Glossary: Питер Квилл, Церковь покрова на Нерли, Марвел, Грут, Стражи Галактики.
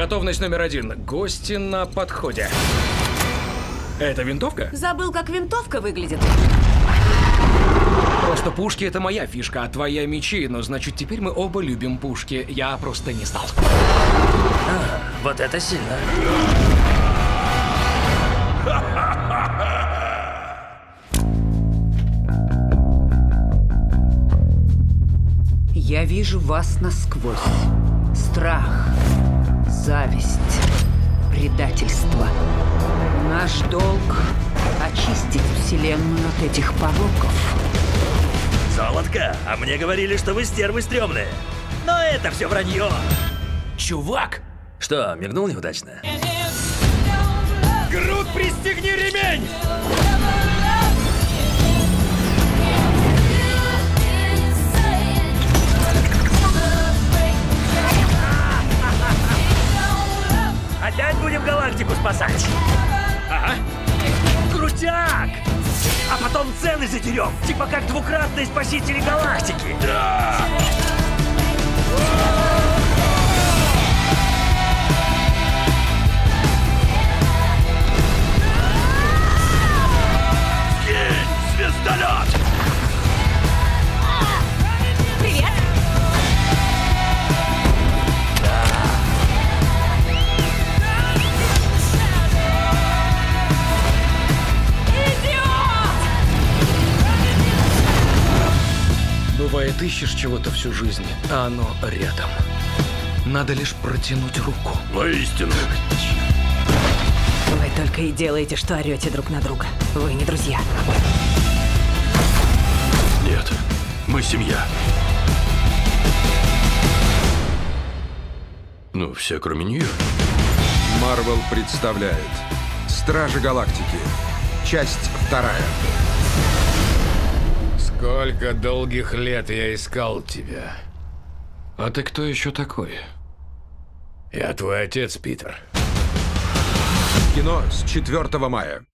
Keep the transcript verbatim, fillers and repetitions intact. Готовность номер один. Гости на подходе. Это винтовка? Забыл, как винтовка выглядит. Просто пушки — это моя фишка, а твоя — мечи. Но значит, теперь мы оба любим пушки. Я просто не знал. А, вот это сильно. Я вижу вас насквозь. Страх, зависть, предательство. Наш долг — очистить вселенную от этих пороков. Золотко, а мне говорили, что вы стервы стрёмные. Но это все вранье. Чувак! Что, мигнул неудачно? Грут, пристегни ремень! Опять будем галактику спасать. Ага. Крутяк! А потом цены задерем. Типа как двукратные спасители галактики. Да! Скинь звездолет! Привет! Бывает, ищешь чего-то всю жизнь, а оно рядом. Надо лишь протянуть руку. Воистину. Вы только и делаете, что орете друг на друга. Вы не друзья. Нет, мы семья. Ну, все кроме нее. Марвел представляет «Стражи Галактики». Часть вторая. Сколько долгих лет я искал тебя. А ты кто еще такой? Я твой отец, Питер. Кино с четвёртого мая.